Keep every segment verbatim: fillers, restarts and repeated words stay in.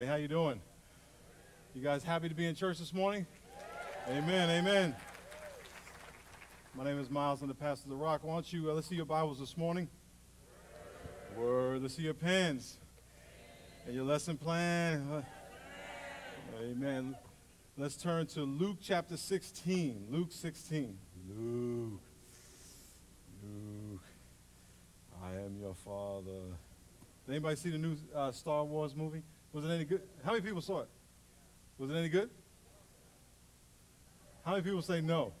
Hey, how you doing? You guys happy to be in church this morning? Amen, amen. My name is Miles, I'm the pastor of The Rock. Why don't you, uh, let's see your Bibles this morning. Word, let's see your pens. And your lesson plan. Amen. Let's turn to Luke chapter sixteen. Luke sixteen. Luke. Luke. I am your father. Did anybody see the new uh, Star Wars movie? Was it any good? How many people saw it? Was it any good? How many people say no?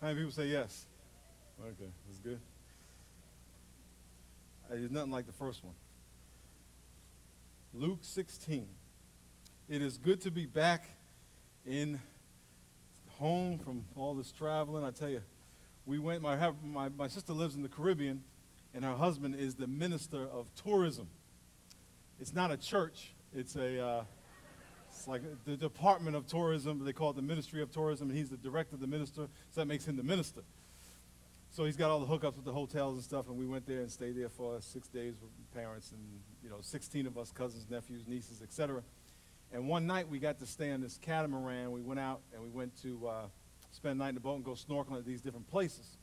How many people say yes? Okay, that's good. It's nothing like the first one. Luke sixteen. It is good to be back in home from all this traveling. I tell you, we went, my, my, my sister lives in the Caribbean, and her husband is the minister of tourism. It's not a church. It's a, uh, it's like the Department of Tourism. They call it the Ministry of Tourism, and he's the director, the minister, so that makes him the minister. So he's got all the hookups with the hotels and stuff, and we went there and stayed there for six days with parents and, you know, sixteen of us, cousins, nephews, nieces, et cetera. And one night we got to stay on this catamaran. We went out and we went to uh, spend the night in the boat and go snorkeling at these different places.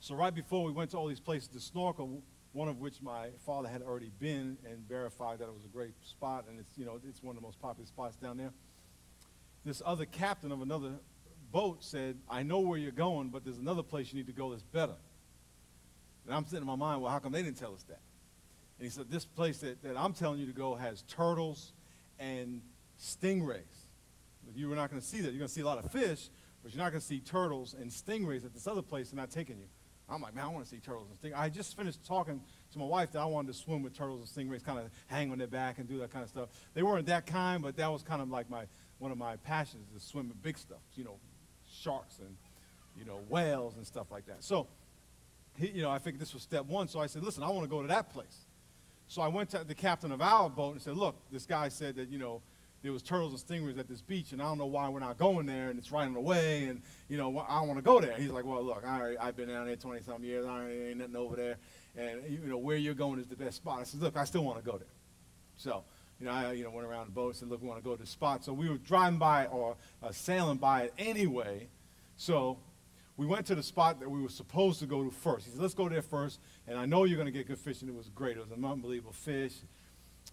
So right before we went to all these places to snorkel, one of which my father had already been and verified that it was a great spot, and it's, you know, it's one of the most popular spots down there. This other captain of another boat said, I know where you're going, but there's another place you need to go that's better. And I'm sitting in my mind, well, how come they didn't tell us that? And he said, this place that, that I'm telling you to go has turtles and stingrays. You were not going to see that. You're going to see a lot of fish, but you're not going to see turtles and stingrays at this other place. They're not taking you. I'm like, man, I want to see turtles and stingrays. I just finished talking to my wife that I wanted to swim with turtles and stingrays, kind of hang on their back and do that kind of stuff. They weren't that kind, but that was kind of like my, one of my passions, is swimming big stuff, you know, sharks and, you know, whales and stuff like that. So, he, you know, I figured this was step one. So I said, listen, I want to go to that place. So I went to the captain of our boat and said, look, this guy said that, you know, there was turtles and stingrays at this beach, and I don't know why we're not going there, and it's right on the way, and, you know, I don't want to go there. He's like, well, look, I already, I've been down there twenty-something years. I already, ain't nothing over there, and, you know, where you're going is the best spot. I said, look, I still want to go there. So, you know, I you know, went around the boat and said, look, we want to go to the spot. So we were driving by or uh, sailing by it anyway, so we went to the spot that we were supposed to go to first. He said, let's go there first, and I know you're going to get good fish, and it was great. It was an unbelievable fish.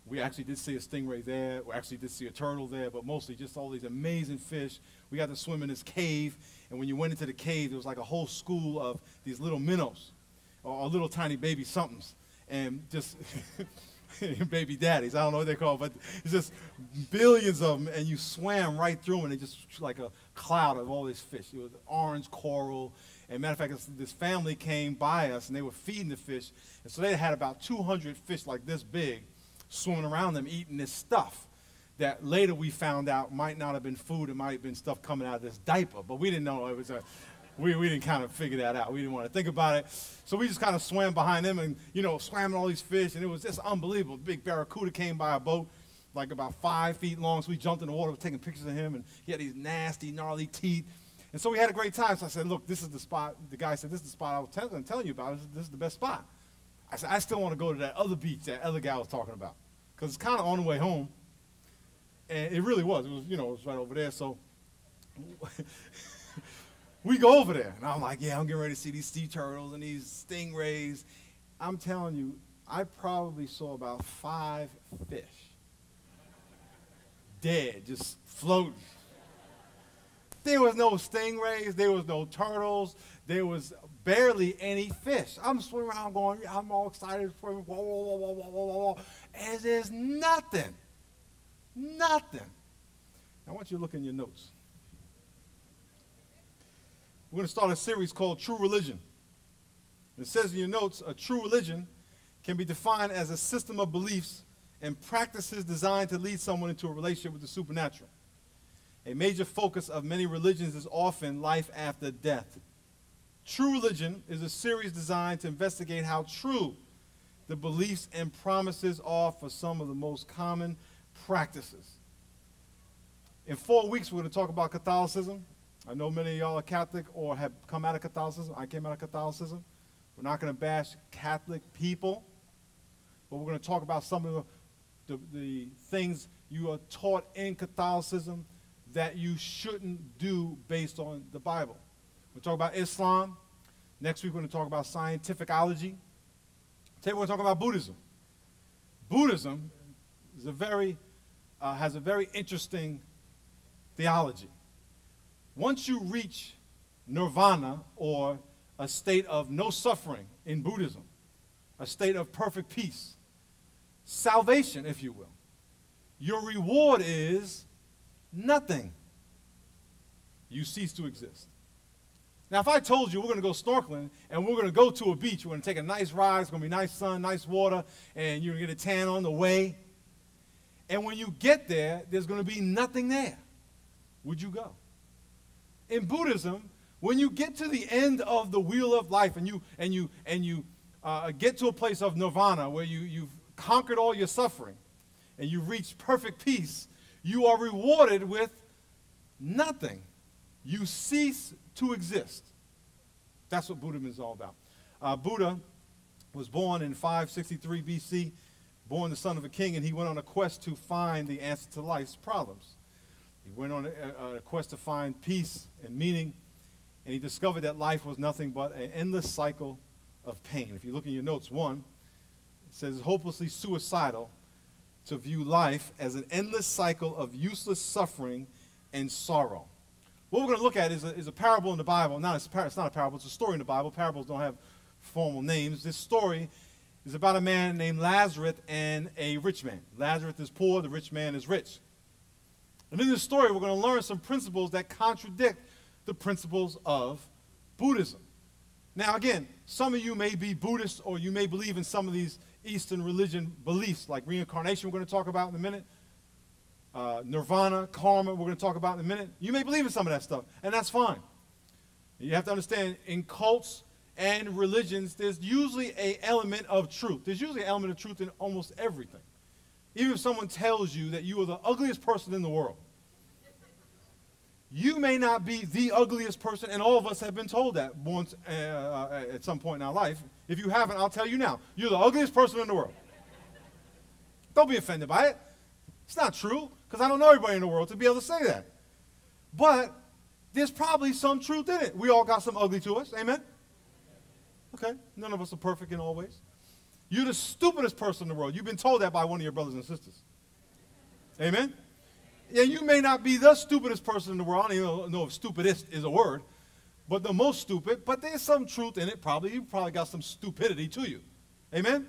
We actually did see a stingray there. We actually did see a turtle there, but mostly just all these amazing fish. We got to swim in this cave, and when you went into the cave, there was like a whole school of these little minnows, or little tiny baby somethings, and just baby daddies. I don't know what they're called, but it's just billions of them, and you swam right through them, and it just like a cloud of all this fish. It was orange coral. And matter of fact, this family came by us, and they were feeding the fish, and so they had about two hundred fish like this big, swimming around them, eating this stuff that later we found out might not have been food. It might have been stuff coming out of this diaper, but we didn't know. It was a, we, we didn't kind of figure that out. We didn't want to think about it. So we just kind of swam behind them and, you know, swam all these fish, and it was just unbelievable. Big barracuda came by a boat, like about five feet long, so we jumped in the water, taking pictures of him, and he had these nasty, gnarly teeth. And so we had a great time. So I said, look, this is the spot. The guy said, this is the spot I was telling, telling you about. This is, this is the best spot. I said, I still want to go to that other beach that other guy was talking about, because it's kind of on the way home, and it really was. It was, you know, it was right over there, so we go over there, and I'm like, yeah, I'm getting ready to see these sea turtles and these stingrays. I'm telling you, I probably saw about five fish dead, just floating. There was no stingrays, there was no turtles, there was barely any fish. I'm swimming around going, I'm all excited, swimming, whoa, whoa, whoa, whoa, whoa, whoa, whoa, and there's nothing, nothing. Now, I want you to look in your notes. We're going to start a series called True Religion. It says in your notes, a true religion can be defined as a system of beliefs and practices designed to lead someone into a relationship with the supernatural. A major focus of many religions is often life after death. True Religion is a series designed to investigate how true the beliefs and promises are for some of the most common practices. In four weeks, we're going to talk about Catholicism. I know many of y'all are Catholic or have come out of Catholicism. I came out of Catholicism. We're not going to bash Catholic people, but we're going to talk about some of the the, the things you are taught in Catholicism that you shouldn't do based on the Bible. We'll talk about Islam. Next week, we're going to talk about scientificology. Today, we're going to talk about Buddhism. Buddhism is a very, uh, has a very interesting theology. Once you reach Nirvana, or a state of no suffering in Buddhism, a state of perfect peace, salvation, if you will, your reward is nothing. You cease to exist. Now, if I told you we're going to go snorkeling and we're going to go to a beach, we're going to take a nice ride, it's going to be nice sun, nice water, and you're going to get a tan on the way, and when you get there, there's going to be nothing there, would you go? In Buddhism, when you get to the end of the wheel of life and you, and you, and you uh, get to a place of nirvana where you, you've conquered all your suffering and you've reached perfect peace, you are rewarded with nothing. You cease to exist. That's what Buddhism is all about. Uh, Buddha was born in five sixty-three B C, born the son of a king, and he went on a quest to find the answer to life's problems. He went on a, a quest to find peace and meaning. And he discovered that life was nothing but an endless cycle of pain. If you look in your notes, one, it says it's hopelessly suicidal to view life as an endless cycle of useless suffering and sorrow. What we're going to look at is a, is a parable in the Bible. Not a, it's not a parable, it's a story in the Bible. Parables don't have formal names. This story is about a man named Lazarus and a rich man. Lazarus is poor, the rich man is rich. And in this story, we're going to learn some principles that contradict the principles of Buddhism. Now again, some of you may be Buddhist, or you may believe in some of these Eastern religion beliefs, like reincarnation we're going to talk about in a minute, uh, nirvana, karma we're going to talk about in a minute. You may believe in some of that stuff, and that's fine. You have to understand, in cults and religions, there's usually an element of truth. There's usually an element of truth in almost everything. Even if someone tells you that you are the ugliest person in the world, you may not be the ugliest person, and all of us have been told that once uh, at some point in our life. If you haven't, I'll tell you now. You're the ugliest person in the world. Don't be offended by it. It's not true, because I don't know everybody in the world to be able to say that. But there's probably some truth in it. We all got some ugly to us. Amen? Okay. None of us are perfect in all ways. You're the stupidest person in the world. You've been told that by one of your brothers and sisters. Amen? And you may not be the stupidest person in the world. I don't even know if stupidest is a word, but the most stupid. But there's some truth in it probably. You probably got some stupidity to you. Amen?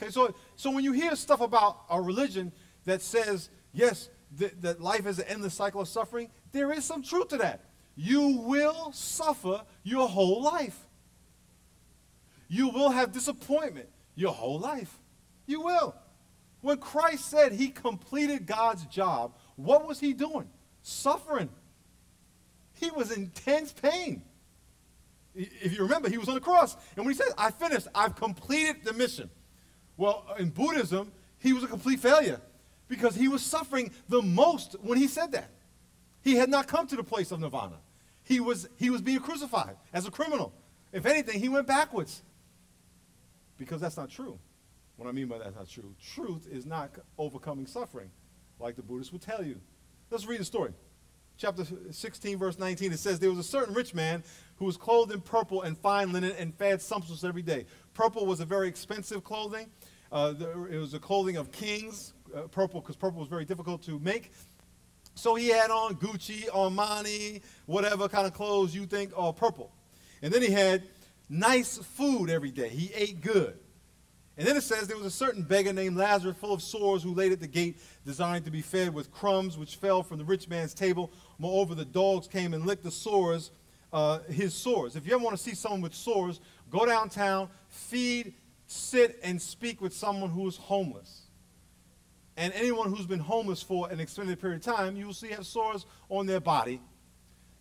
Okay, so, so when you hear stuff about our religion that says, yes, th that life is an endless cycle of suffering, there is some truth to that. You will suffer your whole life. You will have disappointment your whole life. You will. When Christ said he completed God's job, what was he doing? Suffering. He was in intense pain. If you remember, he was on the cross. And when he said, I finished, I've completed the mission. Well, in Buddhism, he was a complete failure because he was suffering the most when he said that. He had not come to the place of nirvana. He was, he was being crucified as a criminal. If anything, he went backwards because that's not true. What I mean by that's not true. Truth is not overcoming suffering, like the Buddhists will tell you. Let's read the story. Chapter sixteen, verse nineteen, it says, there was a certain rich man who was clothed in purple and fine linen and fared sumptuously every day. Purple was a very expensive clothing. Uh, the, it was the clothing of kings, uh, purple, because purple was very difficult to make. So he had on Gucci, Armani, whatever kind of clothes you think are purple. And then he had nice food every day. He ate good. And then it says, there was a certain beggar named Lazarus, full of sores, who laid at the gate, desiring to be fed with crumbs which fell from the rich man's table. Moreover, the dogs came and licked the sores, uh, his sores. If you ever want to see someone with sores, go downtown, feed, sit, and speak with someone who is homeless. And anyone who's been homeless for an extended period of time, you will see have sores on their body.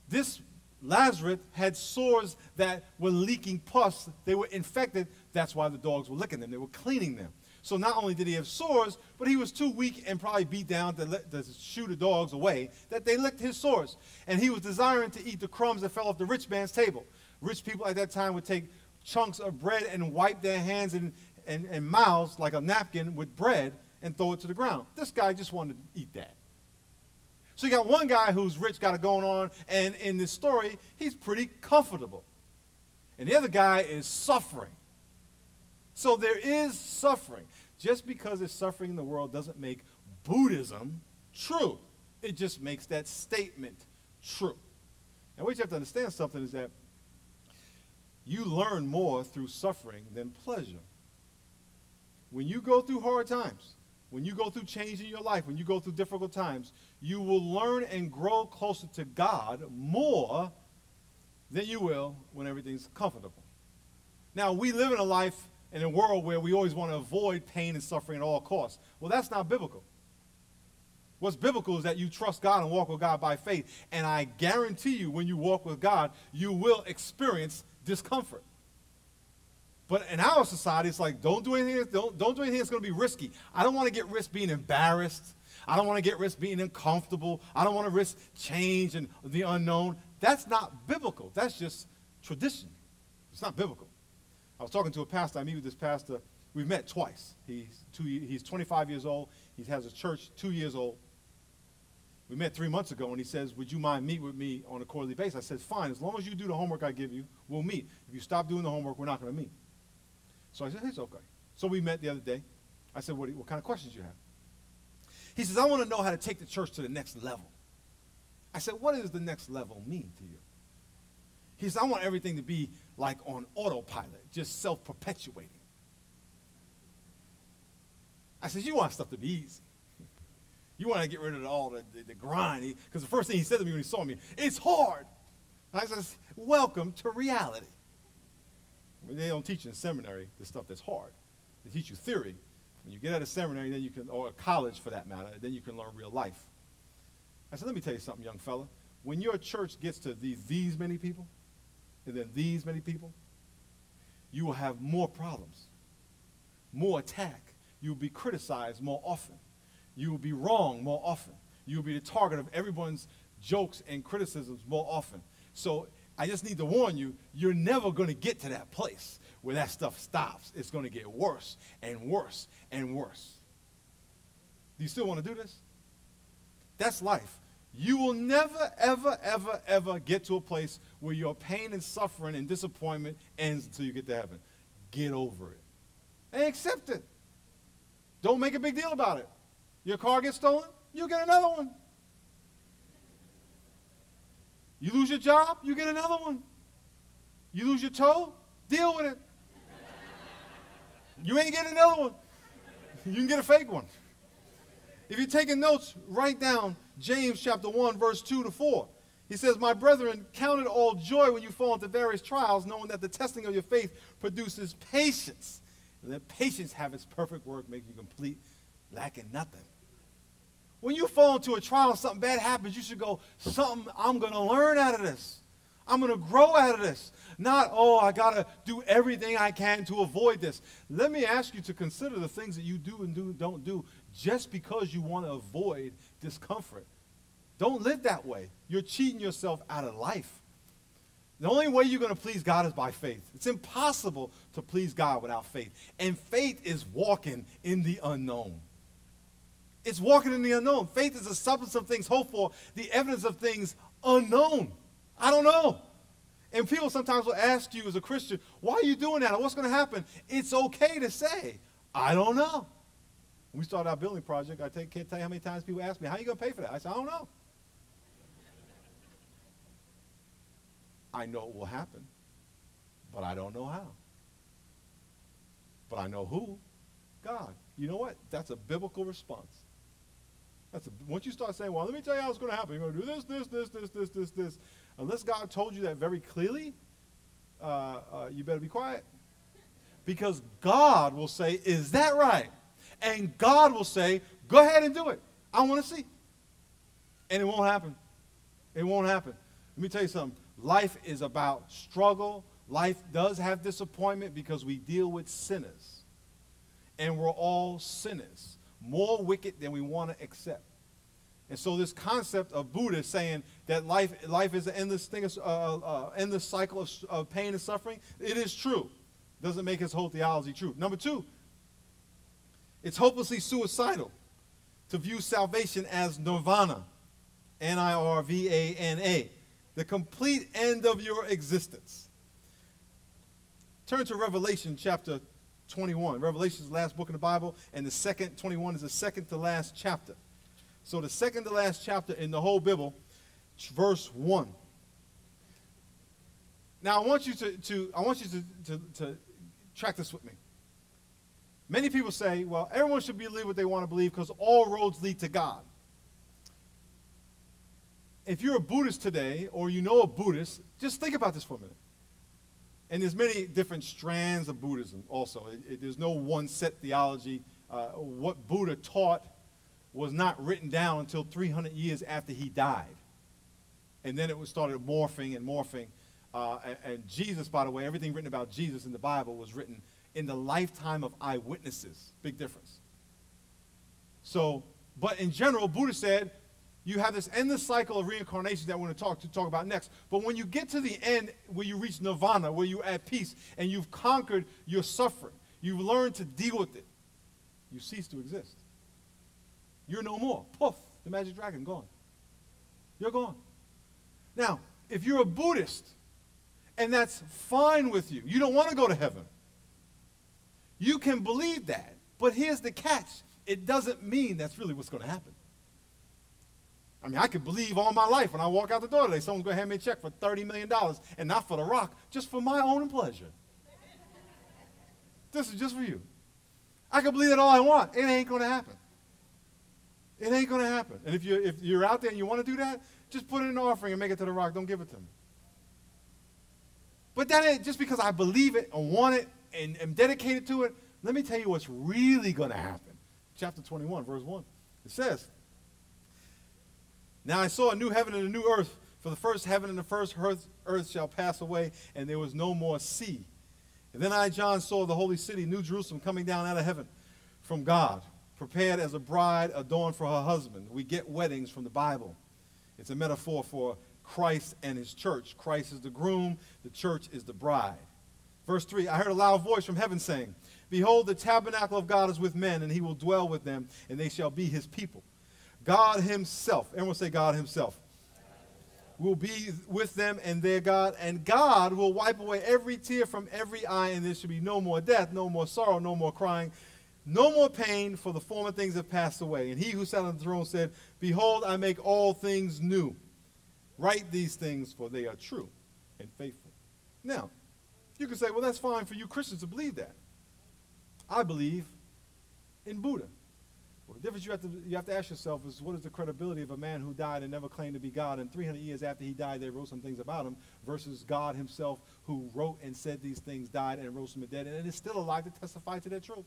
This Lazarus had sores that were leaking pus. They were infected. That's why the dogs were licking them. They were cleaning them. So not only did he have sores, but he was too weak and probably beat down to, let, to shoo the dogs away, that they licked his sores. And he was desiring to eat the crumbs that fell off the rich man's table. Rich people at that time would take chunks of bread and wipe their hands and, and, and mouths like a napkin with bread and throw it to the ground. This guy just wanted to eat that. So you got one guy who's rich, got it going on, and in this story, he's pretty comfortable. And the other guy is suffering. So there is suffering. Just because there's suffering in the world doesn't make Buddhism true. It just makes that statement true. And what you have to understand something is that you learn more through suffering than pleasure. When you go through hard times, when you go through change in your life, when you go through difficult times, you will learn and grow closer to God more than you will when everything's comfortable. Now, we live in a life and a world where we always want to avoid pain and suffering at all costs. Well, that's not biblical. What's biblical is that you trust God and walk with God by faith. And I guarantee you, when you walk with God, you will experience discomfort. But in our society, it's like, don't do anything, don't, don't do anything that's going to be risky. I don't want to get risk being embarrassed. I don't want to get risk being uncomfortable. I don't want to risk change and the unknown. That's not biblical. That's just tradition. It's not biblical. I was talking to a pastor. I meet with this pastor. We've met twice. He's, two, he's twenty-five years old. He has a church, two years old. We met three months ago, and he says, would you mind meet with me on a quarterly basis? I said, fine. As long as you do the homework I give you, we'll meet. If you stop doing the homework, we're not going to meet. So I said, hey, it's okay. So we met the other day. I said, what, what kind of questions do you have? He says, I want to know how to take the church to the next level. I said, what does the next level mean to you? He says, I want everything to be like on autopilot, just self-perpetuating. I said, you want stuff to be easy. You want to get rid of all the, the, the grind. Because the first thing he said to me when he saw me, it's hard. And I said, welcome to reality. They don't teach in seminary the stuff that's hard. They teach you theory. When you get out of seminary, then you can, or college for that matter, then you can learn real life. I said, let me tell you something, young fella. When your church gets to these, these many people, and then these many people, you will have more problems, more attack. You'll be criticized more often. You will be wrong more often. You will be the target of everyone's jokes and criticisms more often. So I just need to warn you, you're never going to get to that place where that stuff stops. It's going to get worse and worse and worse. Do you still want to do this? That's life. You will never, ever, ever, ever get to a place where your pain and suffering and disappointment ends until you get to heaven. Get over it. And accept it. Don't make a big deal about it. Your car gets stolen, you get another one. You lose your job, you get another one. You lose your toe, deal with it. You ain't getting another one. You can get a fake one. If you're taking notes, write down James chapter one, verse two to four. He says, my brethren, count it all joy when you fall into various trials, knowing that the testing of your faith produces patience. And let patience have its perfect work, making you complete, lacking nothing. When you fall into a trial, something bad happens, you should go, something I'm going to learn out of this. I'm going to grow out of this. Not, oh, I got to do everything I can to avoid this. Let me ask you to consider the things that you do and do, don't do just because you want to avoid discomfort. Don't live that way. You're cheating yourself out of life. The only way you're going to please God is by faith. It's impossible to please God without faith. And faith is walking in the unknown. It's walking in the unknown. Faith is the substance of things hoped for, the evidence of things unknown. I don't know. And people sometimes will ask you as a Christian, why are you doing that? Or what's going to happen? It's okay to say, I don't know. When we started our building project, I can't tell you how many times people ask me, how are you going to pay for that? I said, I don't know. I know it will happen, but I don't know how. But I know who? God. You know what? That's a biblical response. That's a, once you start saying, well, let me tell you how it's going to happen. You're going to do this, this, this, this, this, this, this. Unless God told you that very clearly, uh, uh, you better be quiet. Because God will say, is that right? And God will say, go ahead and do it. I want to see. And it won't happen. It won't happen. Let me tell you something. Life is about struggle. Life does have disappointment because we deal with sinners. And we're all sinners. More wicked than we want to accept. And so this concept of Buddha saying that life, life is an endless thing, uh, uh, endless cycle of, of pain and suffering, it is true. Doesn't make his whole theology true. Number two, It's hopelessly suicidal to view salvation as nirvana, N I R V A N A, the complete end of your existence. Turn to Revelation chapter twenty-one. Revelation is the last book in the Bible, and the second, twenty-one is the second to last chapter. So the second to last chapter in the whole Bible, verse one. Now I want you to, to I want you to, to, to track this with me. Many people say, well, everyone should believe what they want to believe because all roads lead to God. If you're a Buddhist today, or you know a Buddhist, just think about this for a minute. And there's many different strands of Buddhism also. It, it, there's no one set theology. Uh, what Buddha taught was not written down until three hundred years after he died. And then it was started morphing and morphing. Uh, and, and Jesus, by the way, everything written about Jesus in the Bible was written in the lifetime of eyewitnesses. Big difference. So, but in general, Buddha said, you have this endless cycle of reincarnation that we're going to talk, to talk about next. But when you get to the end, where you reach nirvana, where you're at peace, and you've conquered your suffering, you've learned to deal with it, you cease to exist. You're no more. Poof, the magic dragon, gone. You're gone. Now, if you're a Buddhist, and that's fine with you, you don't want to go to heaven, you can believe that. But here's the catch. It doesn't mean that's really what's going to happen. I mean, I could believe all my life when I walk out the door today, someone's going to hand me a check for thirty million dollars, and not for The Rock, just for my own pleasure. This is just for you. I could believe it all I want. It ain't going to happen. It ain't going to happen. And if you're, if you're out there and you want to do that, just put in an offering and make it to The Rock. Don't give it to me. But that ain't just because I believe it and want it and am dedicated to it. Let me tell you what's really going to happen. Chapter twenty-one, verse one. It says, now I saw a new heaven and a new earth, for the first heaven and the first earth, earth shall pass away, and there was no more sea. And then I, John, saw the holy city, New Jerusalem, coming down out of heaven from God, prepared as a bride adorned for her husband. We get weddings from the Bible. It's a metaphor for Christ and his church. Christ is the groom, the church is the bride. Verse three, I heard a loud voice from heaven saying, behold, the tabernacle of God is with men, and he will dwell with them, and they shall be his people. God himself, everyone say God himself, will be with them and their God, and God will wipe away every tear from every eye, and there shall be no more death, no more sorrow, no more crying, no more pain, for the former things have passed away. And he who sat on the throne said, behold, I make all things new. Write these things, for they are true and faithful. Now, you can say, well, that's fine for you Christians to believe that. I believe in Buddha. Well, the difference you have, to, you have to ask yourself is, what is the credibility of a man who died and never claimed to be God, and three hundred years after he died they wrote some things about him, versus God himself, who wrote and said these things, died and rose from the dead, and is still alive to testify to their truth.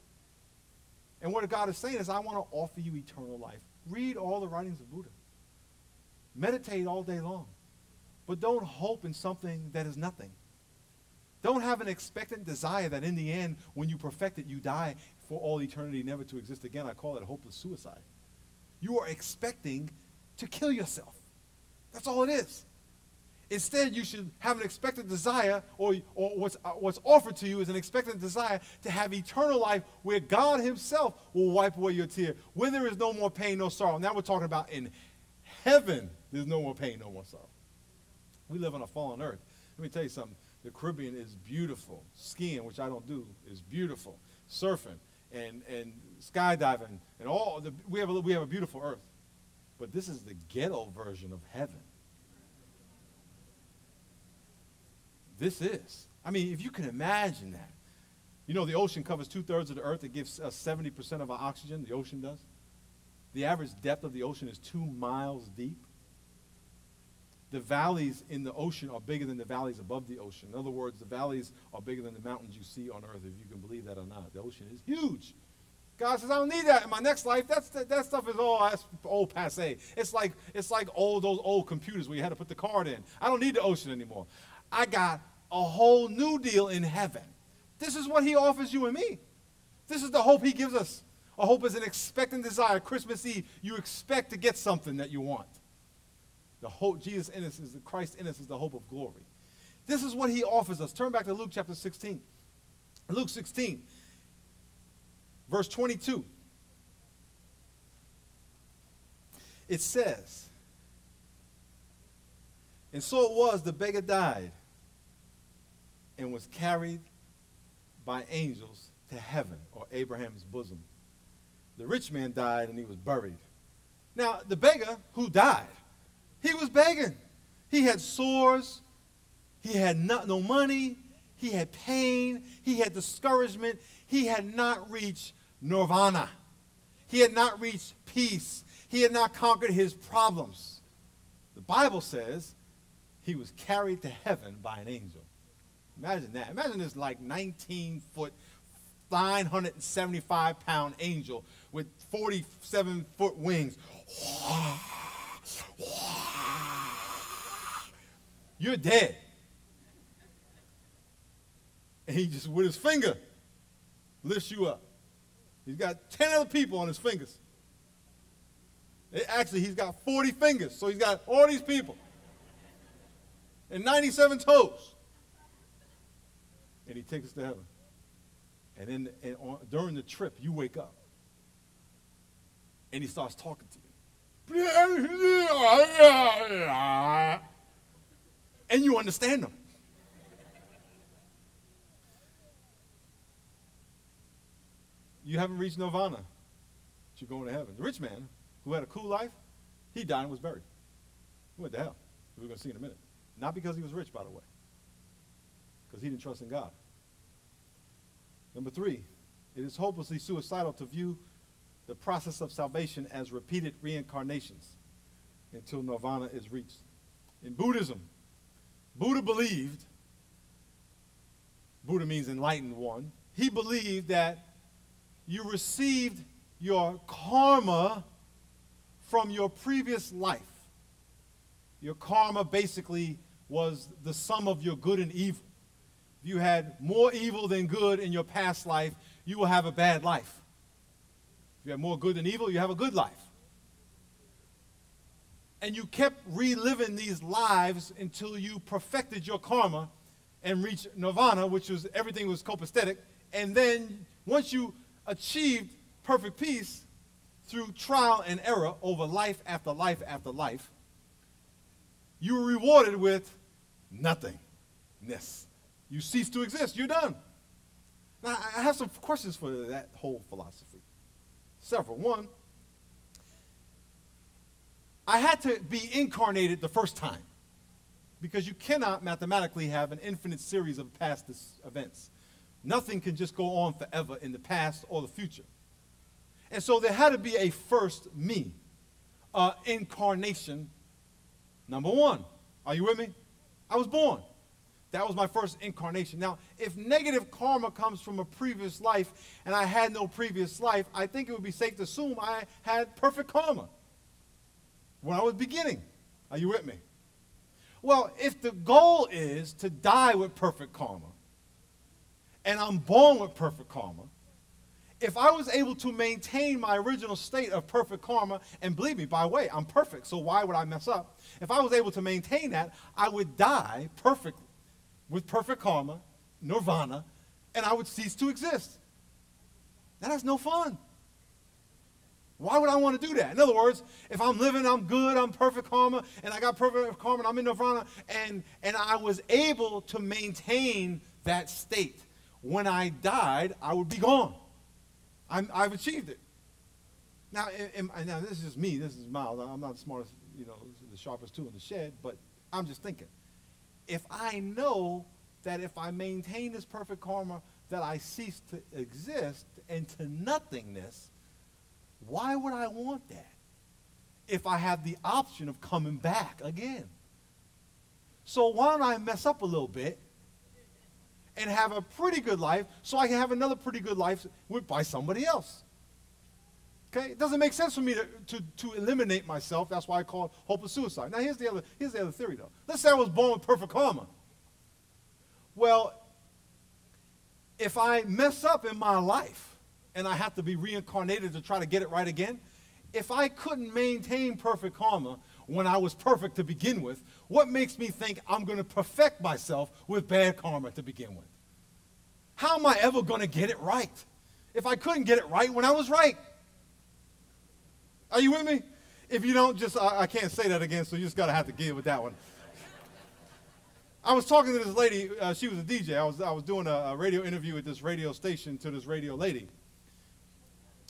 And what God is saying is, I want to offer you eternal life. Read all the writings of Buddha. Meditate all day long. But don't hope in something that is nothing. Don't have an expectant desire that in the end, when you perfect it, you die for all eternity, never to exist again. I call it hopeless suicide. You are expecting to kill yourself. That's all it is. Instead, you should have an expectant desire, or, or what's, uh, what's offered to you is an expectant desire to have eternal life where God himself will wipe away your tear, where there is no more pain, no sorrow. Now we're talking about in heaven, there's no more pain, no more sorrow. We live on a fallen earth. Let me tell you something. The Caribbean is beautiful. Skiing, which I don't do, is beautiful. Surfing and, and skydiving and all. The, we, have a, we have a beautiful earth. But this is the ghetto version of heaven. This is. I mean, if you can imagine that. You know, the ocean covers two-thirds of the earth. It gives us seventy percent of our oxygen. The ocean does. The average depth of the ocean is two miles deep. The valleys in the ocean are bigger than the valleys above the ocean. In other words, the valleys are bigger than the mountains you see on earth, if you can believe that or not. The ocean is huge. God says, I don't need that in my next life. That's, that, that stuff is all that's old passe. It's like, it's like old, those old computers where you had to put the card in. I don't need the ocean anymore. I got a whole new deal in heaven. This is what he offers you and me. This is the hope he gives us. A hope is an expectant desire. Christmas Eve, you expect to get something that you want. The hope, Jesus in us, is the Christ in us is the hope of glory. This is what he offers us. Turn back to Luke chapter sixteen. Luke sixteen, verse twenty-two. it says. And so it was, the beggar died and was carried by angels to heaven, or Abraham's bosom. The rich man died and he was buried. Now, the beggar who died, he was begging. He had sores. He had not, no money. He had pain. He had discouragement. He had not reached Nirvana. He had not reached peace. He had not conquered his problems. The Bible says he was carried to heaven by an angel. Imagine that. Imagine this like nineteen foot, nine hundred seventy-five pound angel with forty-seven foot wings. You're dead. And he just, with his finger, lifts you up. He's got ten other people on his fingers. It, actually, he's got forty fingers, so he's got all these people. And ninety-seven toes. And he takes us to heaven. And then and on, during the trip, you wake up. And he starts talking to you. And you understand him. You haven't reached Nirvana, but you're going to heaven. The rich man, who had a cool life, he died and was buried. He went to hell. We're going to see in a minute. Not because he was rich, by the way, because he didn't trust in God. Number three, it is hopelessly suicidal to view the process of salvation as repeated reincarnations until Nirvana is reached. In Buddhism, Buddha believed, Buddha means enlightened one, he believed that you received your karma from your previous life. Your karma basically was the sum of your good and evil. If you had more evil than good in your past life, you will have a bad life. If you have more good than evil, you have a good life. And you kept reliving these lives until you perfected your karma and reached nirvana, which was everything was copacetic. And then once you achieved perfect peace through trial and error over life after life after life, you were rewarded with nothingness. You cease to exist. You're done. Now, I have some questions for that whole philosophy. Several. One, I had to be incarnated the first time because you cannot mathematically have an infinite series of past events. Nothing can just go on forever in the past or the future. And so there had to be a first me, uh, incarnation. Number one, are you with me? I was born. That was my first incarnation. Now, if negative karma comes from a previous life and I had no previous life, I think it would be safe to assume I had perfect karma when I was beginning. Are you with me? Well, if the goal is to die with perfect karma, and I'm born with perfect karma, if I was able to maintain my original state of perfect karma, and believe me, by the way, I'm perfect, so why would I mess up? If I was able to maintain that, I would die perfectly, with perfect karma, nirvana, and I would cease to exist. Now, that's no fun. Why would I want to do that? In other words, if I'm living, I'm good, I'm perfect karma, and I got perfect karma, and I'm in nirvana, and, and I was able to maintain that state, when I died, I would be gone. I'm, I've achieved it. Now, am, now, this is just me. This is Miles. I'm not the smartest, you know, the sharpest tool in the shed, but I'm just thinking. If I know that if I maintain this perfect karma, that I cease to exist into nothingness, why would I want that if I have the option of coming back again? So why don't I mess up a little bit and have a pretty good life so I can have another pretty good life with, by somebody else. Okay? It doesn't make sense for me to, to, to eliminate myself. That's why I call it hopeless suicide. Now, here's the, other, here's the other theory, though. Let's say I was born with perfect karma. Well, if I mess up in my life and I have to be reincarnated to try to get it right again, if I couldn't maintain perfect karma when I was perfect to begin with, what makes me think I'm going to perfect myself with bad karma to begin with? How am I ever going to get it right if I couldn't get it right when I was right? Are you with me? If you don't, just, I, I can't say that again, so you just got to have to give with that one. I was talking to this lady. Uh, she was a D J. I was, I was doing a, a radio interview at this radio station to this radio lady.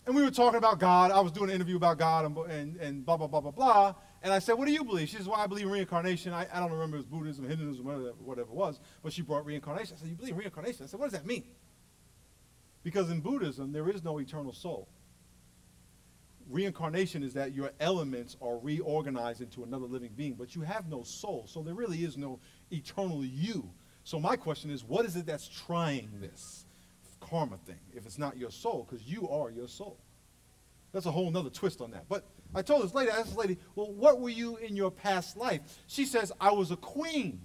And we were talking about God. I was doing an interview about God and, and, and blah, blah, blah, blah, blah. And I said, what do you believe? She says, well, I believe in reincarnation. I, I don't remember if it was Buddhism, Hinduism, whatever, whatever it was. But she brought reincarnation. I said, you believe in reincarnation? I said, what does that mean? Because in Buddhism, there is no eternal soul. Reincarnation is that your elements are reorganized into another living being, but you have no soul, so there really is no eternal you. So my question is, what is it that's trying this karma thing, if it's not your soul, because you are your soul? That's a whole nother twist on that. But I told this lady, I asked this lady, well, what were you in your past life? She says, I was a queen.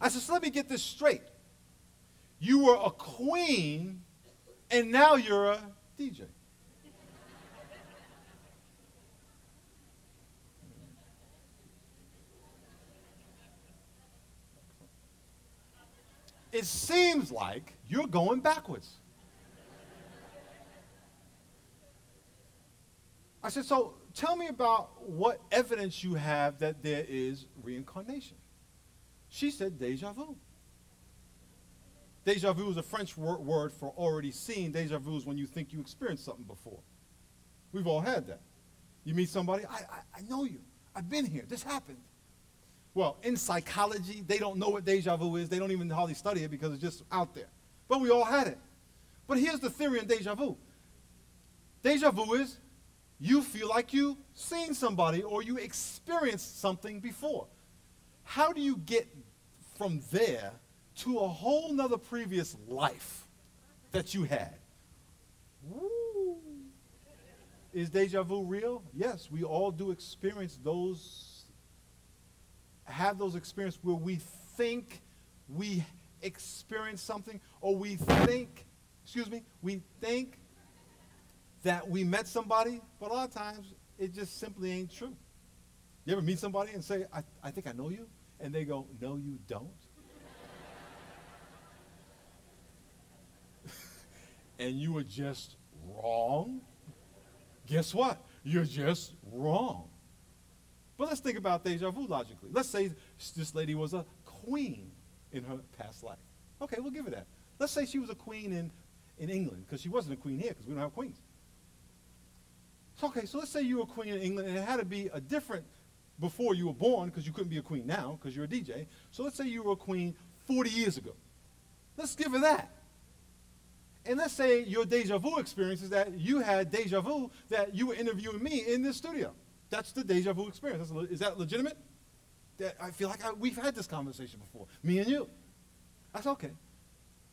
I said, so let me get this straight. You were a queen, and now you're a D J. It seems like you're going backwards. I said, so tell me about what evidence you have that there is reincarnation. She said, déjà vu. Déjà vu is a French wor- word for already seen. Déjà vu is when you think you experienced something before. We've all had that. You meet somebody, I, I, I know you. I've been here. This happened. Well, in psychology, they don't know what deja vu is. They don't even hardly study it because it's just out there. But we all had it. But here's the theory in deja vu. Deja vu is you feel like you've seen somebody or you experienced something before. How do you get from there to a whole nother previous life that you had? Woo. Is deja vu real? Yes, we all do experience those have those experiences where we think we experience something, or we think, excuse me, we think that we met somebody, but a lot of times it just simply ain't true. You ever meet somebody and say, I, I think I know you? And they go, no, you don't. And you were just wrong. Guess what? You're just wrong. But let's think about deja vu logically. Let's say this lady was a queen in her past life. Okay, we'll give her that. Let's say she was a queen in, in England, because she wasn't a queen here, because we don't have queens. So, okay, so let's say you were a queen in England, and it had to be a different before you were born, because you couldn't be a queen now, because you're a D J. So let's say you were a queen forty years ago. Let's give her that. And let's say your deja vu experience is that you had deja vu that you were interviewing me in this studio. That's the deja vu experience. That's, is that legitimate? That I feel like I, we've had this conversation before, me and you. I said, okay.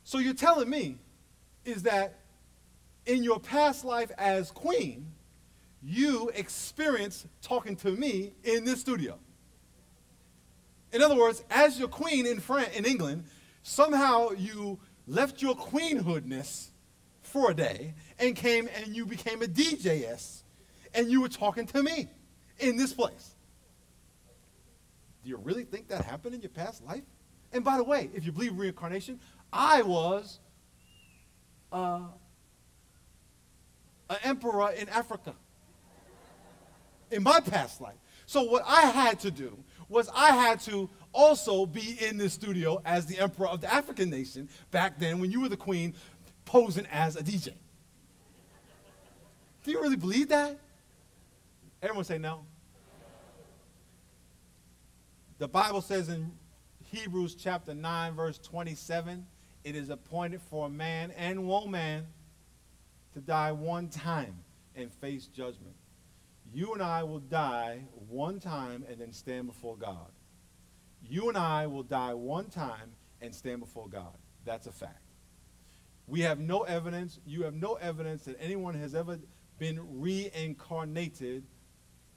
So you're telling me is that in your past life as queen, you experienced talking to me in this studio. In other words, as your queen in France, in England, somehow you left your queenhoodness for a day and came and you became a D J S, and you were talking to me in this place. Do you really think that happened in your past life? And by the way, if you believe reincarnation, I was uh, an emperor in Africa in my past life. So what I had to do was I had to also be in this studio as the emperor of the African nation back then when you were the queen posing as a D J. Do you really believe that? Everyone say no. The Bible says in Hebrews chapter nine, verse twenty-seven, it is appointed for a man and woman to die one time and face judgment. You and I will die one time and then stand before God. You and I will die one time and stand before God. That's a fact. We have no evidence. You have no evidence that anyone has ever been reincarnated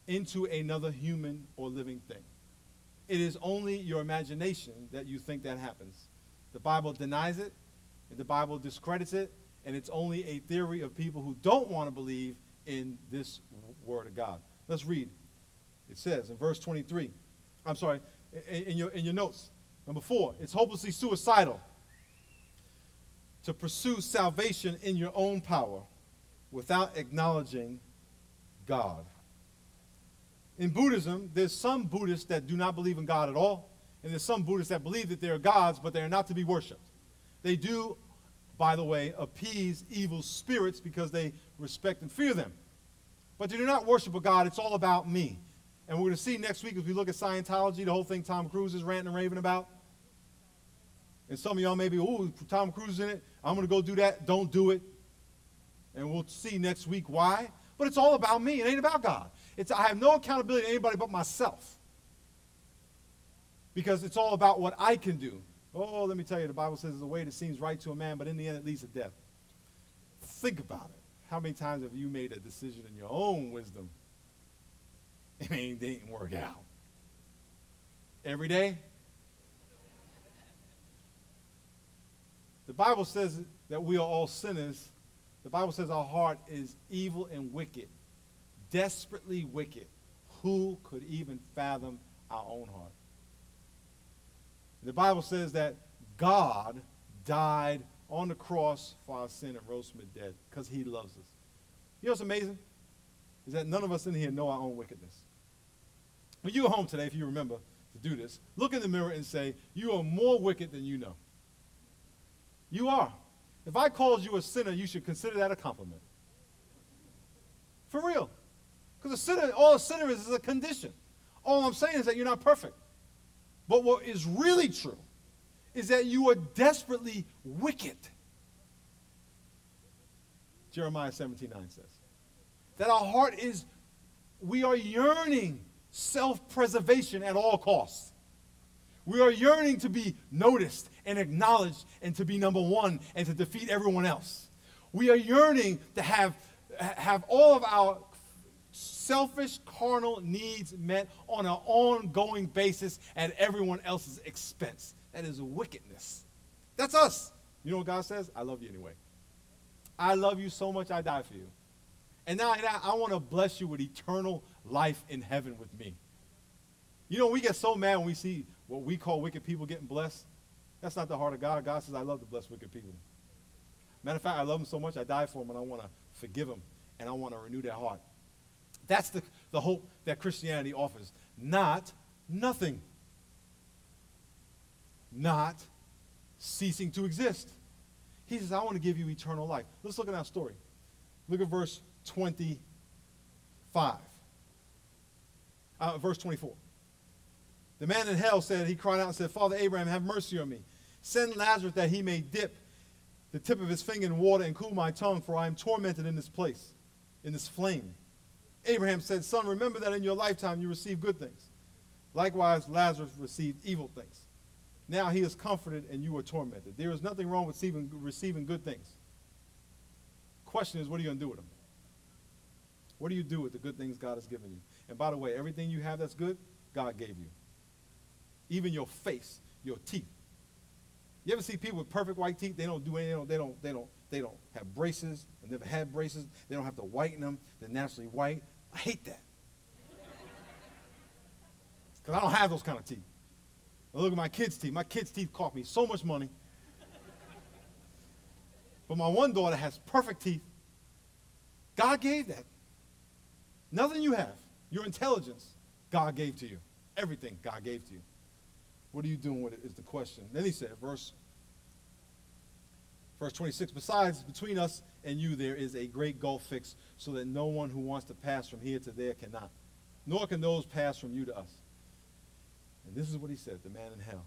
into another human or living thing. It is only your imagination that you think that happens. The Bible denies it, and the Bible discredits it, and it's only a theory of people who don't want to believe in this word of God. Let's read. It says in verse twenty-three, I'm sorry, in your, in your notes, number four, it's hopelessly suicidal to pursue salvation in your own power without acknowledging God. In Buddhism, there's some Buddhists that do not believe in God at all, and there's some Buddhists that believe that there are gods, but they are not to be worshipped. They do, by the way, appease evil spirits because they respect and fear them. But they do not worship a God. It's all about me. And we're going to see next week as we look at Scientology, the whole thing Tom Cruise is ranting and raving about. And some of y'all may be, ooh, Tom Cruise is in it. I'm going to go do that. Don't do it. And we'll see next week why. But it's all about me. It ain't about God. It's, I have no accountability to anybody but myself. Because it's all about what I can do. Oh, let me tell you, the Bible says there's a way that seems right to a man, but in the end it leads to death. Think about it. How many times have you made a decision in your own wisdom? It ain't, didn't work out. Every day? The Bible says that we are all sinners. The Bible says our heart is evil and wicked, desperately wicked. Who could even fathom our own heart? The Bible says that God died on the cross for our sin and rose from the dead because he loves us. You know what's amazing? Is that none of us in here know our own wickedness. When you go home today, if you remember to do this, look in the mirror and say, you are more wicked than you know. You are. If I called you a sinner, you should consider that a compliment. For real. Because a sinner, all a sinner is is a condition. All I'm saying is that you're not perfect. But what is really true is that you are desperately wicked. Jeremiah seventeen nine says that our heart is, we are yearning self-preservation at all costs. We are yearning to be noticed and acknowledged and to be number one and to defeat everyone else. We are yearning to have, have all of our selfish, carnal needs met on an ongoing basis at everyone else's expense. That is wickedness. That's us. You know what God says? I love you anyway. I love you so much I die for you. And now, now I want to bless you with eternal life in heaven with me. You know, we get so mad when we see what we call wicked people getting blessed. That's not the heart of God. God says, I love to bless wicked people. Matter of fact, I love them so much I die for them, and I want to forgive them, and I want to renew their heart. That's the, the hope that Christianity offers. Not nothing. Not ceasing to exist. He says, I want to give you eternal life. Let's look at our story. Look at verse twenty-five. Uh, verse twenty-four. The man in hell said, he cried out and said, Father Abraham, have mercy on me. Send Lazarus that he may dip the tip of his finger in water and cool my tongue, for I am tormented in this place, in this flame. Abraham said, Son, remember that in your lifetime you received good things. Likewise, Lazarus received evil things. Now he is comforted and you are tormented. There is nothing wrong with receiving, receiving good things. Question is, what are you going to do with them? What do you do with the good things God has given you? And by the way, everything you have that's good, God gave you. Even your face, your teeth. You ever see people with perfect white teeth? They don't do anything. They don't, they don't, they don't have braces. They've never had braces. They don't have to whiten them. They're naturally white. I hate that. Because I don't have those kind of teeth. I look at my kids' teeth. My kids' teeth cost me so much money. But my one daughter has perfect teeth. God gave that. Nothing you have, your intelligence, God gave to you. Everything God gave to you. What are you doing with it is the question. Then he said, verse, verse twenty-six, besides, between us and you there is a great gulf fixed, so that no one who wants to pass from here to there cannot, nor can those pass from you to us. And this is what he said, the man in hell.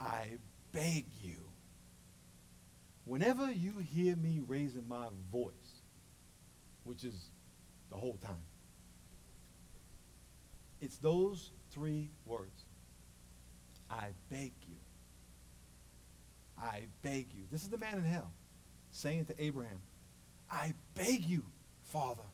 I beg you, whenever you hear me raising my voice, which is the whole time, it's those three words. I beg you. I beg you. This is the man in hell saying to Abraham, I beg you, Father,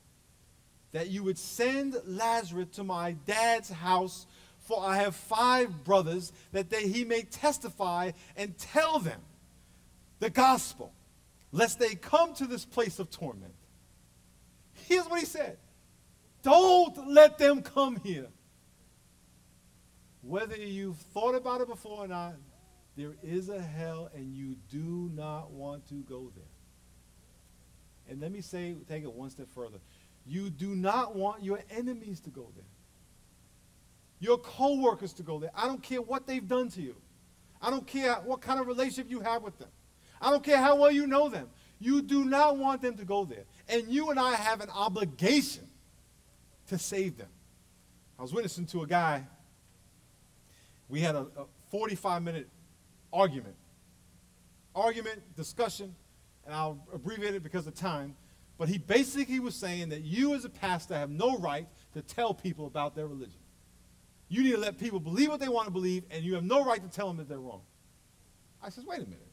that you would send Lazarus to my dad's house, for I have five brothers, that they, he may testify and tell them the gospel, lest they come to this place of torment. Here's what he said. Don't let them come here. Whether you've thought about it before or not, there is a hell and you do not want to go there. And let me say, take it one step further. You do not want your enemies to go there. Your co-workers to go there. I don't care what they've done to you. I don't care what kind of relationship you have with them. I don't care how well you know them. You do not want them to go there. And you and I have an obligation to save them. I was witnessing to a guy. We had a forty-five minute argument. Argument, discussion, and I'll abbreviate it because of time. But he basically was saying that you as a pastor have no right to tell people about their religion. You need to let people believe what they want to believe, and you have no right to tell them that they're wrong. I says, wait a minute.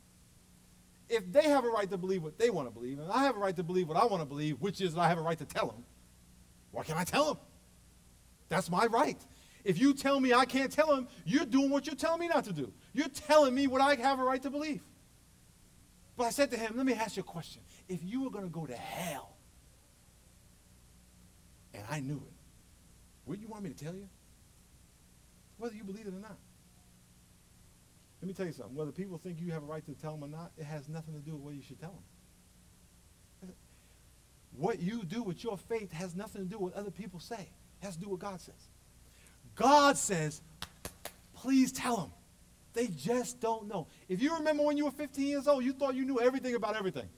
If they have a right to believe what they want to believe, and I have a right to believe what I want to believe, which is that I have a right to tell them, why can't I tell them? That's my right. If you tell me I can't tell them, you're doing what you're telling me not to do. You're telling me what I have a right to believe. But I said to him, let me ask you a question. If you were going to go to hell, and I knew it, wouldn't you want me to tell you? Whether you believe it or not. Let me tell you something. Whether people think you have a right to tell them or not, it has nothing to do with whether you should tell them. What you do with your faith has nothing to do with what other people say. It has to do with what God says. God says, please tell them. They just don't know. If you remember when you were fifteen years old, you thought you knew everything about everything.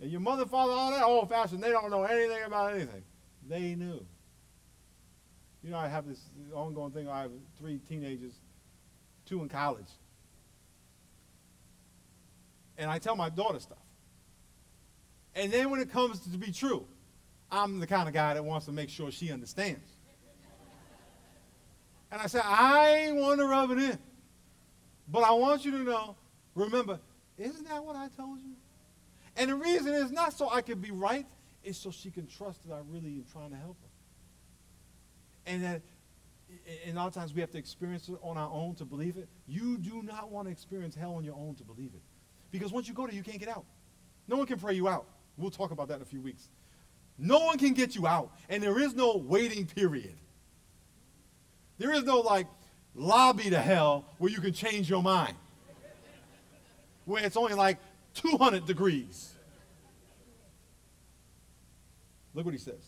And your mother, father, all that old-fashioned, they don't know anything about anything. They knew. You know, I have this ongoing thing. I have three teenagers, two in college. And I tell my daughter stuff. And then when it comes to be true, I'm the kind of guy that wants to make sure she understands. And I said, I ain't want to rub it in. But I want you to know, remember, isn't that what I told you? And the reason is not so I can be right, it's so she can trust that I really am trying to help her. And that, and a lot of times we have to experience it on our own to believe it. You do not want to experience hell on your own to believe it. Because once you go there, you can't get out. No one can pray you out. We'll talk about that in a few weeks. No one can get you out. And there is no waiting period. There is no, like, lobby to hell where you can change your mind, where it's only, like, two hundred degrees. Look what he says.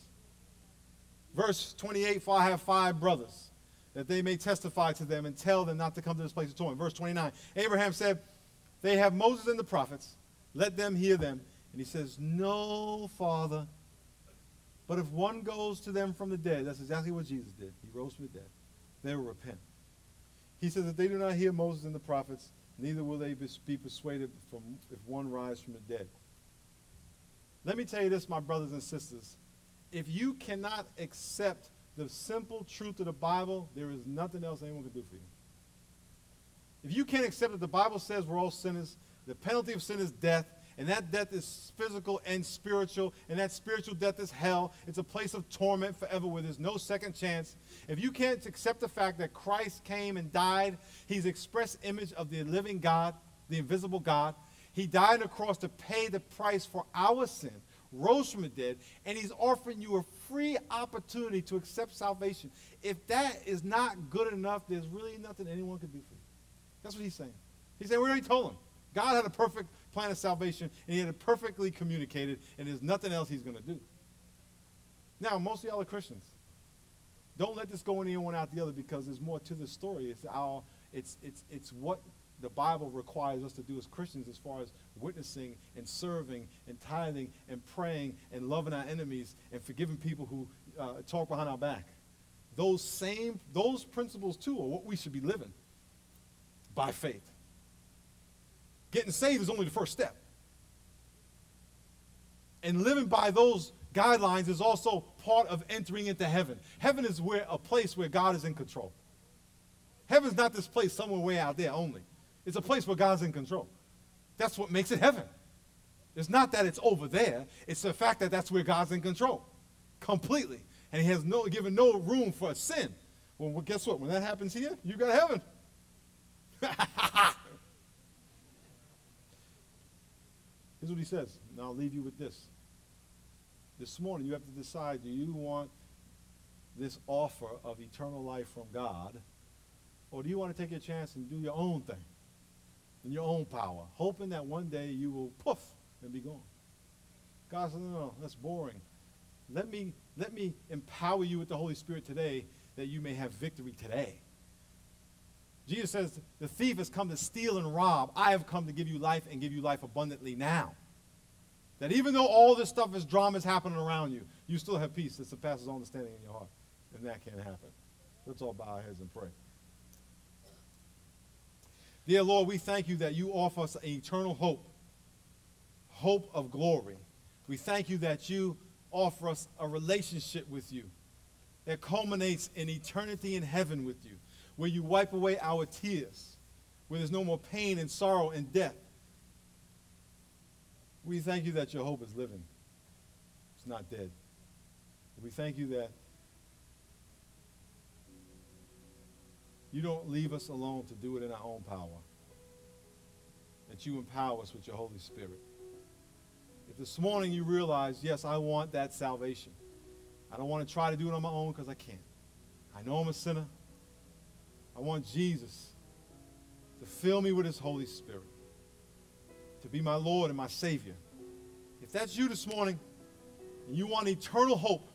Verse twenty-eight, for I have five brothers, that they may testify to them and tell them not to come to this place of torment. Verse twenty-nine, Abraham said, they have Moses and the prophets. Let them hear them. And he says, no, Father, but if one goes to them from the dead, that's exactly what Jesus did. He rose from the dead. They will repent. He says that they do not hear Moses and the prophets, neither will they be persuaded from if one rise from the dead. Let me tell you this, my brothers and sisters. If you cannot accept the simple truth of the Bible, there is nothing else anyone can do for you. If you can't accept that the Bible says we're all sinners, the penalty of sin is death, and that death is physical and spiritual, and that spiritual death is hell. It's a place of torment forever where there's no second chance. If you can't accept the fact that Christ came and died, he's express image of the living God, the invisible God. He died on the cross to pay the price for our sin, rose from the dead, and he's offering you a free opportunity to accept salvation. If that is not good enough, there's really nothing anyone can do for you. That's what he's saying. He's saying, we already told him. God had a perfect plan of salvation, and he had it perfectly communicated, and there's nothing else he's going to do. Now, most of y'all are Christians. Don't let this go in one out the other, because there's more to the story. It's, our, it's, it's, it's what the Bible requires us to do as Christians as far as witnessing and serving and tithing and praying and loving our enemies and forgiving people who uh, talk behind our back. Those same, those principles, too, are what we should be living by faith. Getting saved is only the first step. And living by those guidelines is also part of entering into heaven. Heaven is where a place where God is in control. Heaven's not this place somewhere way out there only. It's a place where God's in control. That's what makes it heaven. It's not that it's over there. It's the fact that that's where God's in control completely. And he has no, given no room for sin. Well, guess what? When that happens here, you got heaven. Here's what he says, and I'll leave you with this. This morning, you have to decide, do you want this offer of eternal life from God, or do you want to take your chance and do your own thing, in your own power, hoping that one day you will poof and be gone? God says, no, no, no, that's boring. Let me, let me empower you with the Holy Spirit today that you may have victory today. Jesus says, the thief has come to steal and rob. I have come to give you life and give you life abundantly now. That even though all this stuff is drama is happening around you, you still have peace that surpasses all understanding in your heart. And that can't happen. Let's all bow our heads and pray. Dear Lord, we thank you that you offer us an eternal hope, hope of glory. We thank you that you offer us a relationship with you that culminates in eternity in heaven with you, where you wipe away our tears, where there's no more pain and sorrow and death. We thank you that your hope is living. It's not dead. We thank you that you don't leave us alone to do it in our own power, that you empower us with your Holy Spirit. If this morning you realize, yes, I want that salvation. I don't want to try to do it on my own because I can't. I know I'm a sinner. I want Jesus to fill me with his Holy Spirit, to be my Lord and my Savior. If that's you this morning, and you want eternal hope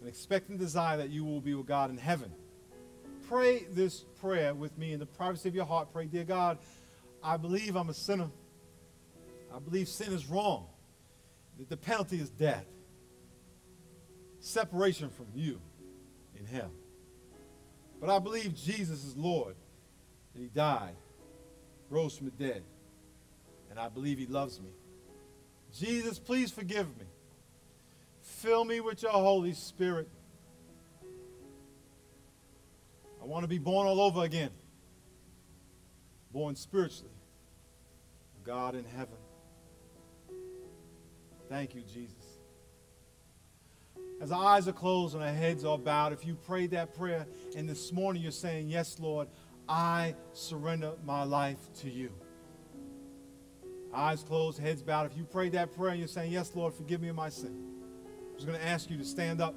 and expect and desire that you will be with God in heaven, pray this prayer with me in the privacy of your heart. Pray, dear God, I believe I'm a sinner. I believe sin is wrong, that the penalty is death, separation from you in hell. But I believe Jesus is Lord, that he died, rose from the dead, and I believe he loves me. Jesus, please forgive me. Fill me with your Holy Spirit. I want to be born all over again, born spiritually, God in heaven. Thank you, Jesus. As our eyes are closed and our heads are bowed, if you prayed that prayer and this morning you're saying, yes, Lord, I surrender my life to you. Eyes closed, heads bowed. If you prayed that prayer and you're saying, yes, Lord, forgive me of my sin, I'm just going to ask you to stand up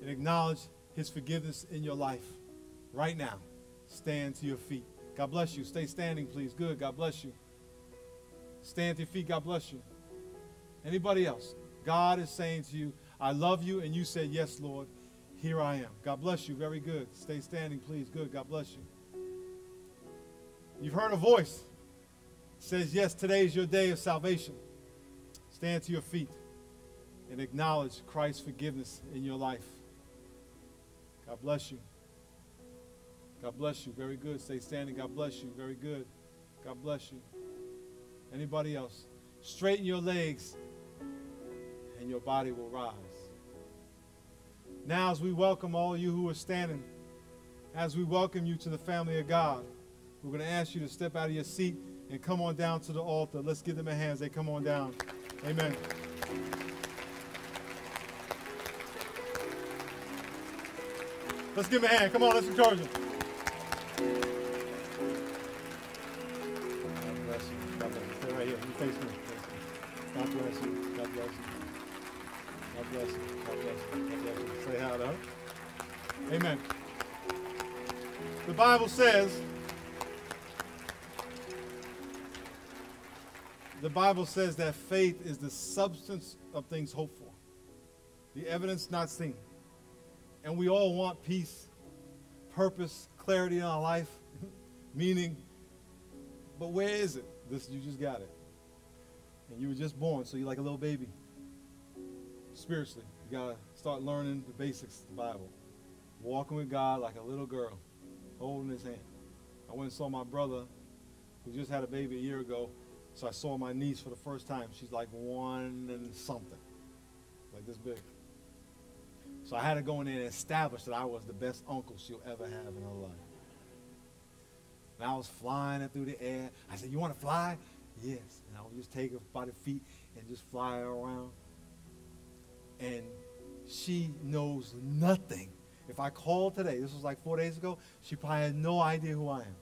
and acknowledge his forgiveness in your life right now. Stand to your feet. God bless you. Stay standing, please. Good. God bless you. Stand to your feet. God bless you. Anybody else? God is saying to you, I love you, and you said, yes, Lord, here I am. God bless you. Very good. Stay standing, please. Good. God bless you. You've heard a voice. It says, yes, today is your day of salvation. Stand to your feet and acknowledge Christ's forgiveness in your life. God bless you. God bless you. Very good. Stay standing. God bless you. Very good. God bless you. Anybody else? Straighten your legs and your body will rise. Now as we welcome all of you who are standing, as we welcome you to the family of God, we're going to ask you to step out of your seat and come on down to the altar. Let's give them a hand as they come on down. Amen. Let's give them a hand. Come on, let's encourage them. Face me, face me. God bless you. God bless you. God bless you. God bless you. God bless you. Say hi to her. Amen. The Bible says, the Bible says that faith is the substance of things hoped for, the evidence not seen. And we all want peace, purpose, clarity in our life, meaning, but where is it? This, you just got it. And you were just born, so you're like a little baby. Spiritually, you got to start learning the basics of the Bible. Walking with God like a little girl, holding his hand. I went and saw my brother, who just had a baby a year ago, so I saw my niece for the first time. She's like one and something, like this big. So I had to go in there and establish that I was the best uncle she'll ever have in her life. And I was flying her through the air. I said, you want to fly? Yes, and I would just take her by the feet and just fly her around. And she knows nothing. If I called today, this was like four days ago, she probably had no idea who I am.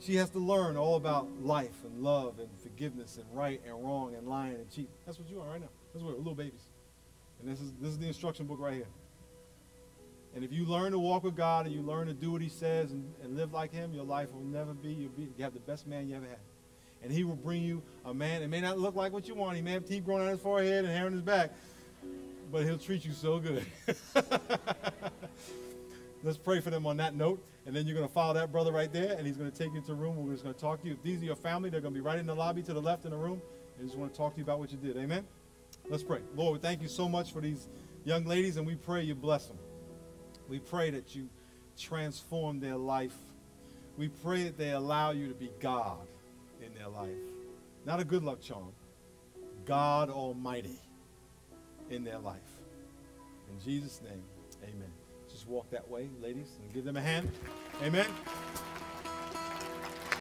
She has to learn all about life and love and forgiveness and right and wrong and lying and cheating. That's what you are right now. That's what we're little babies. And this is, this is the instruction book right here. And if you learn to walk with God and you learn to do what he says and, and live like him, your life will never be, you'll be, you have the best man you ever had. And he will bring you a man. It may not look like what you want. He may have teeth growing on his forehead and hair on his back. but he'll treat you so good. Let's pray for them on that note, and then you're going to follow that brother right there, and he's going to take you to a room where he's going to talk to you. If these are your family, they're going to be right in the lobby to the left in the room, and just want to talk to you about what you did. Amen? Let's pray. Lord, we thank you so much for these young ladies, and we pray you bless them. We pray that you transform their life. We pray that they allow you to be God in their life. Not a good luck charm. God Almighty in their life. In Jesus' name, amen. Just walk that way, ladies, and give them a hand. Amen.